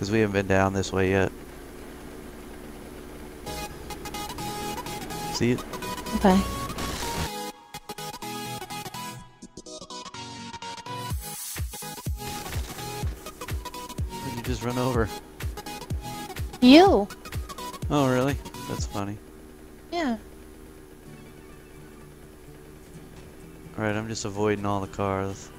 because we haven't been down this way yet. See it? Okay. Did you just run over? You! Oh, really? That's funny. Yeah. Alright, I'm just avoiding all the cars.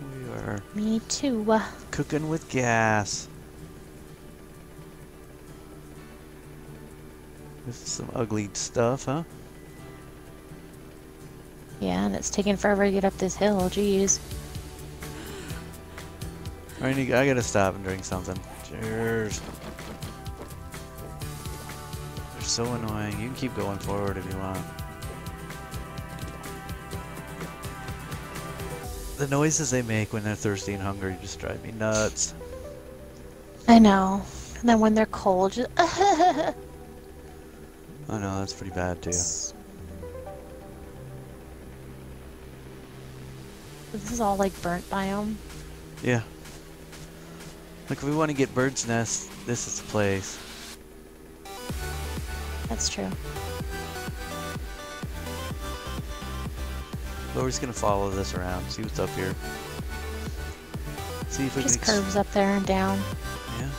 We are... Me too. Cooking with gas. This is some ugly stuff, huh? Yeah, and it's taking forever to get up this hill, jeez. I gotta stop and drink something. Cheers. They're so annoying. You can keep going forward if you want. The noises they make when they're thirsty and hungry just drive me nuts. I know. And then when they're cold, just... I know, that's pretty bad too. This is all like burnt biome. Yeah. Like, if we want to get bird's nests, this is the place. That's true. But we're just going to follow this around, see what's up here. See if we can... Just curves up there and down. Yeah.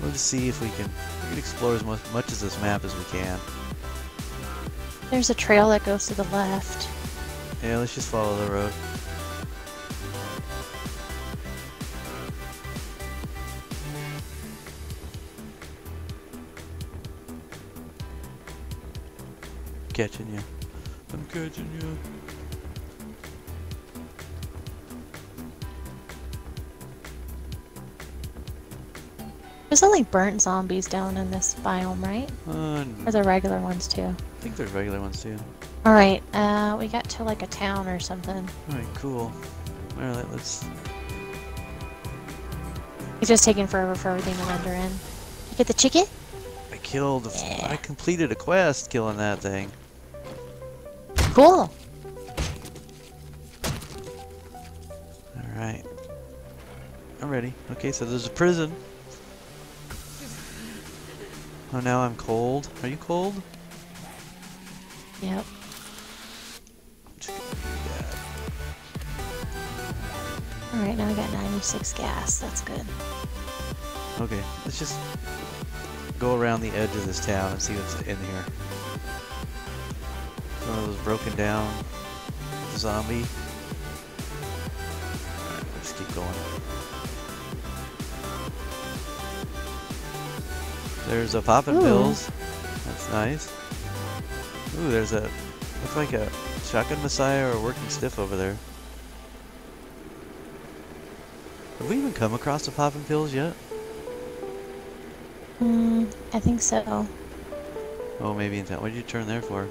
We'll just see if we can explore as much of this map as we can. There's a trail that goes to the left. Yeah, let's just follow the road. I'm catching you. I'm catching you. There's only burnt zombies down in this biome, right? No. Or the regular ones too? I think there's regular ones too. Alright, we got to like a town or something. Alright, cool. Alright, let's... It's just taking forever for everything to render in. You get the chicken? I killed... Yeah. I completed a quest killing that thing. Cool. Alright. I'm ready. Okay, so there's a prison. Oh, now I'm cold. Are you cold? Yep. Alright, now I got 96 gas. That's good. Okay, let's just go around the edge of this town and see what's in here. One of those broken down zombie. Alright, let's keep going. There's a Poppin' Pills. That's nice. Ooh, there's a... Looks like a Shotgun Messiah or a Working Stiff over there. Have we even come across the Poppin' Pills yet? I think so. Oh, maybe in town. What did you turn there for?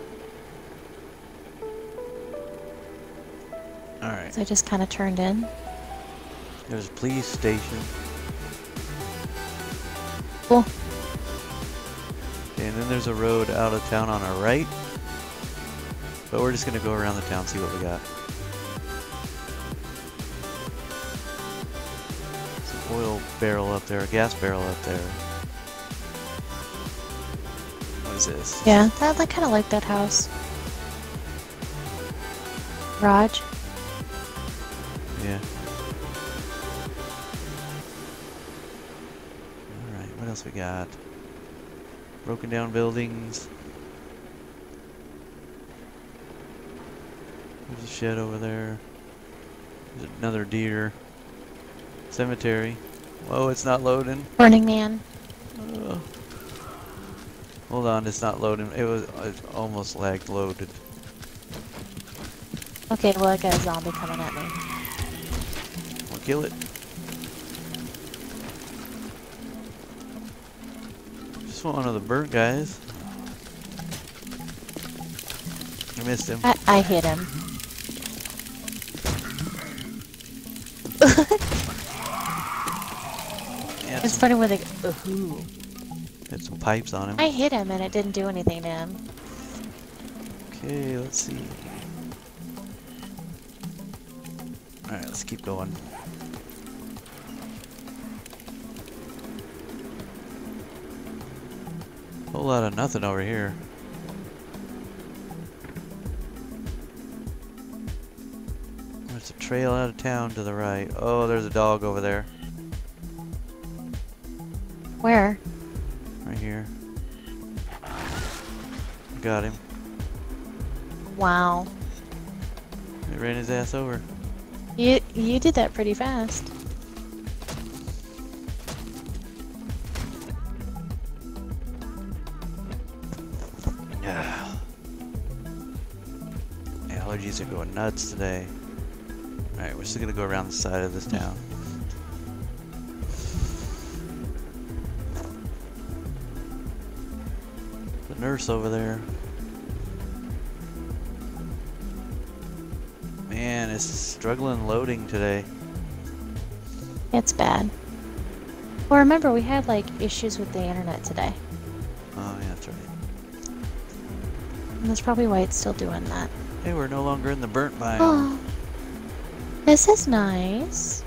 Alright. So I just kind of turned in. There's a police station. Cool. And then there's a road out of town on our right. But we're just going to go around the town and see what we got. There's an oil barrel up there, a gas barrel up there. This. Yeah, I kind of like that house. Raj? Yeah. Alright, what else we got? Broken down buildings. There's a shed over there. There's another deer. Cemetery. Whoa, it's not loading. Burning Man. Ugh. Hold on, it's not loading. It almost lagged loaded. Okay, well I got a zombie coming at me. We'll kill it. Just want one of the burnt guys. I missed him. I hit him. Yeah, it's funny with a ooh. Had some pipes on him. I hit him and it didn't do anything to him. Okay, let's see. Alright, let's keep going. Whole lot of nothing over here. There's a trail out of town to the right. Oh, there's a dog over there. Where? Right here. Got him. Wow. They ran his ass over. You did that pretty fast. Allergies are going nuts today. Alright, we're still gonna go around the side of this town. The nurse over there. Man, it's struggling loading today. It's bad. Well, remember we had like issues with the internet today. Oh yeah, that's right. And that's probably why it's still doing that. Hey, we're no longer in the burnt biome. Oh, this is nice.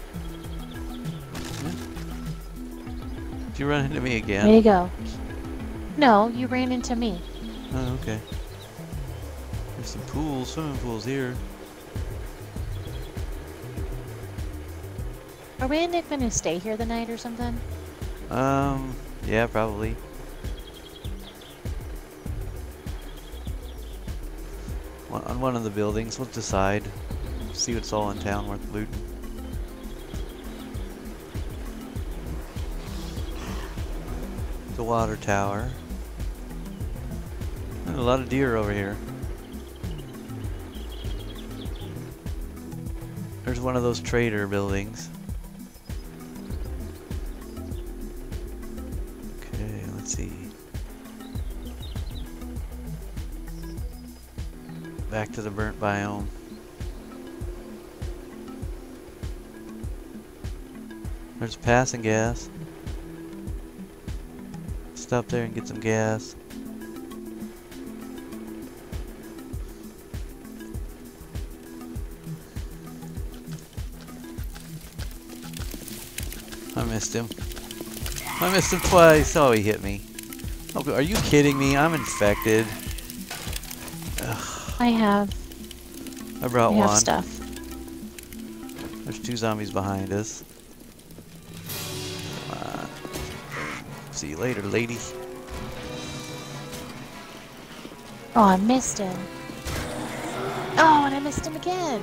Yeah. Did you run into me again? There you go. No, you ran into me. Oh, okay. There's some pools, swimming pools here. Are we and Nick gonna stay here the night or something? Yeah, probably. On one of the buildings, let's decide. See what's all in town worth looting. The water tower. And a lot of deer over here. There's one of those trader buildings. Okay, let's see. Back to the burnt biome. There's passing gas. Stop there and get some gas. I missed him. I missed him twice. Oh, he hit me. Oh, are you kidding me? I'm infected. I brought one. Stuff. There's two zombies behind us. Come on. See you later, lady. Oh, I missed him. Oh, and I missed him again.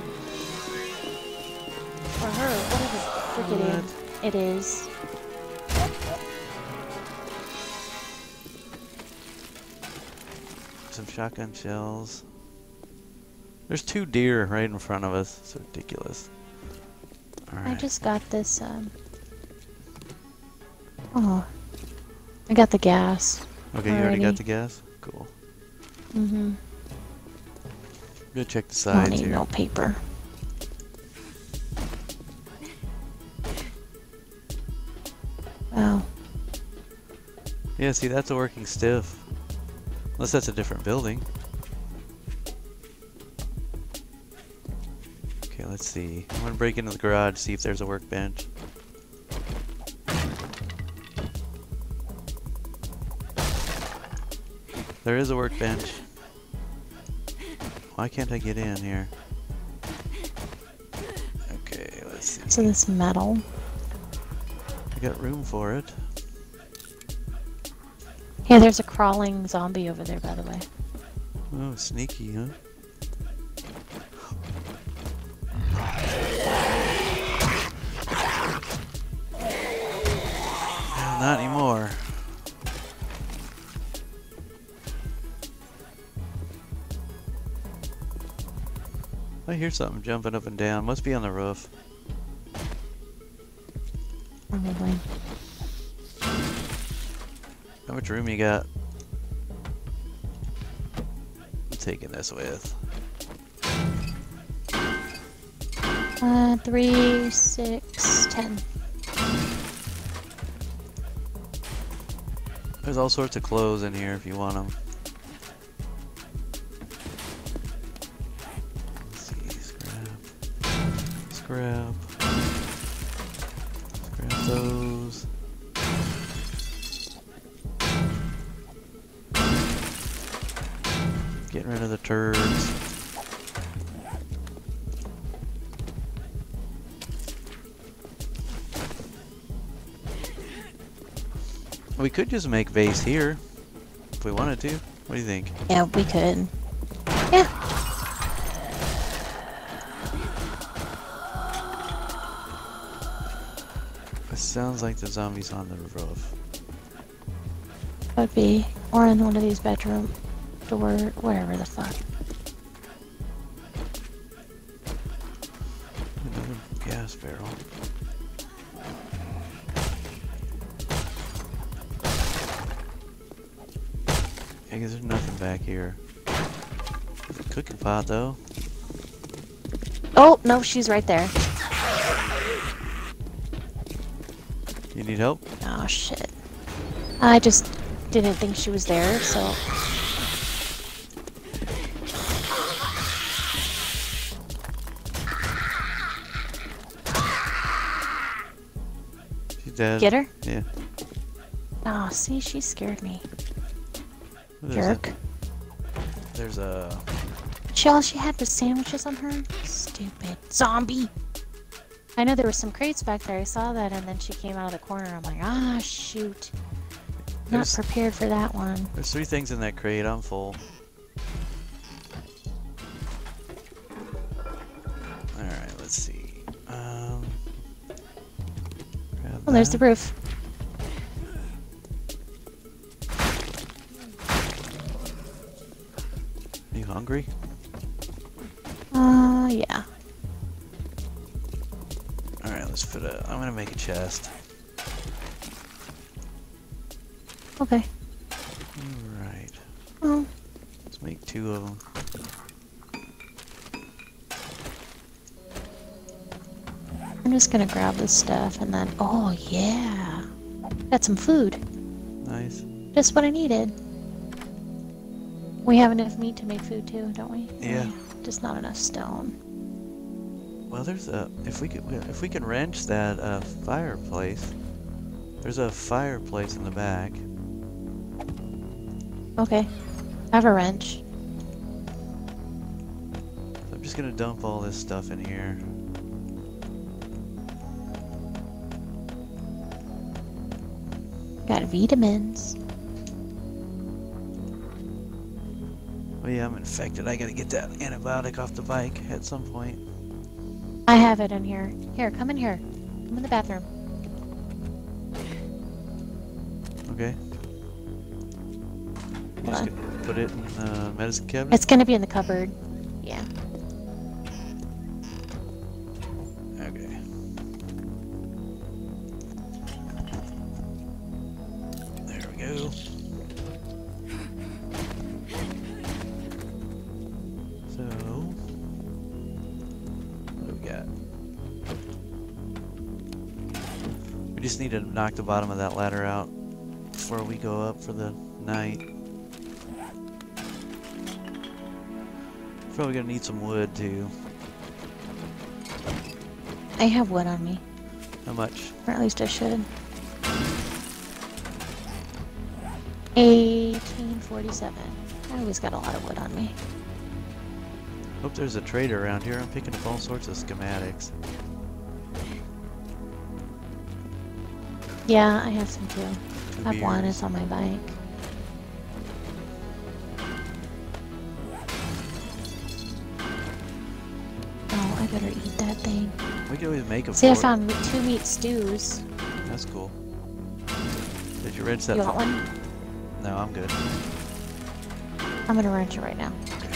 Or her, whatever freaking it is. Some shotgun shells. There's two deer right in front of us. It's ridiculous. All right. I just got this, oh. I got the gas. Okay, you already got the gas? Cool. Mm-hmm. Go check the sides here. I don't need no paper. Wow. Yeah, see, that's a working stiff. Unless that's a different building. Let's see. I'm gonna break into the garage, see if there's a workbench. There is a workbench. Why can't I get in here? Okay, let's see. So this metal. I got room for it. Yeah, there's a crawling zombie over there, by the way. Oh, sneaky, huh? Not anymore. I hear something jumping up and down. Must be on the roof. Probably. How much room you got? I'm taking this with. 3, 6, 10. There's all sorts of clothes in here if you want them. grab. Let's grab those. Getting rid of the turds. We could just make vase here, if we wanted to. What do you think? Yeah, we could. Yeah. It sounds like the zombies on the roof. Could be. Or in one of these bedroom door, whatever the fuck. Another gas barrel. I guess there's nothing back here. Cooking pot, though. Oh, no, she's right there. You need help? Oh, shit. I just didn't think she was there, so... She's dead. Get her? Yeah. Oh, see, she scared me. Jerk. There's a... All she had was sandwiches on her? Stupid zombie! I know there were some crates back there, I saw that, and then she came out of the corner, I'm like, ah, shoot. Not prepared for that one. There's three things in that crate, I'm full. Alright, let's see. Well, that. There's the roof. Hungry? Yeah. Alright, let's put a... I'm gonna make a chest. Okay. Alright. Oh. Let's make two of them. I'm just gonna grab this stuff and then... Oh, yeah! Got some food. Nice. Just what I needed. We have enough meat to make food too, don't we? Yeah. Just not enough stone. Well, there's a if we can wrench that fireplace. There's a fireplace in the back. Okay. I have a wrench. So I'm just gonna dump all this stuff in here. Got vitamins. Yeah, I'm infected. I gotta get that antibiotic off the bike at some point. I have it in here. Here, come in here. Come in the bathroom. Okay. Just gonna put it in the medicine cabinet? It's gonna be in the cupboard. Yeah. Okay. There we go. We just need to knock the bottom of that ladder out before we go up for the night. Probably gonna need some wood too. I have wood on me. How much? Or at least I should. 1847. I always got a lot of wood on me. Hope there's a trader around here. I'm picking up all sorts of schematics. Yeah, I have some too. I have one, it's on my bike. Oh, I better eat that thing. We could always make a fort. See, I found 2 meat stews. That's cool. Did you wrench that? You want one? No, I'm good. I'm gonna wrench it right now. Okay.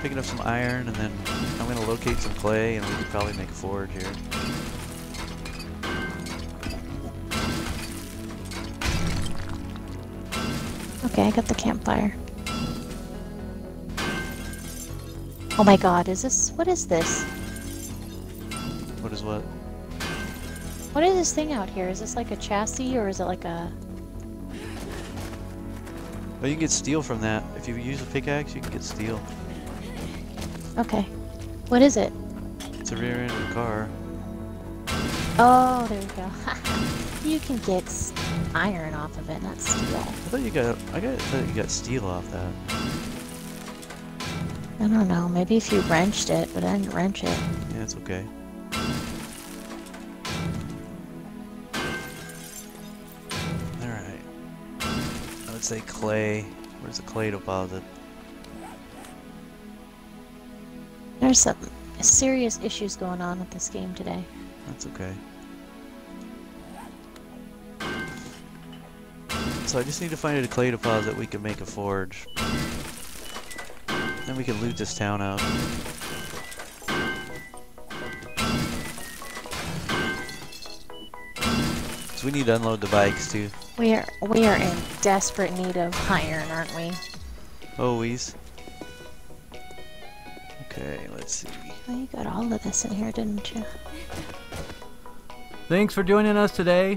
Picking up some iron, and then I'm gonna locate some clay, and we could probably make a forge here. Okay, I got the campfire. Oh my god, is this... What is this? What is what? What is this thing out here? Is this like a chassis or is it like a... Well, you can get steel from that. If you use a pickaxe, you can get steel. Okay. What is it? It's the rear end of the car. Oh, there we go. You can get iron off of it, not steel. I thought you got steel off that. I don't know. Maybe if you wrenched it, but I didn't wrench it. Yeah, it's okay. All right. I would say clay. Where's the clay deposit? There's some serious issues going on with this game today. That's okay. So I just need to find a clay deposit we can make a forge. Then we can loot this town out. So we need to unload the bikes too. We are in desperate need of iron, aren't we? Always. Okay, let's see. Well, you got all of this in here, didn't you? Thanks for joining us today.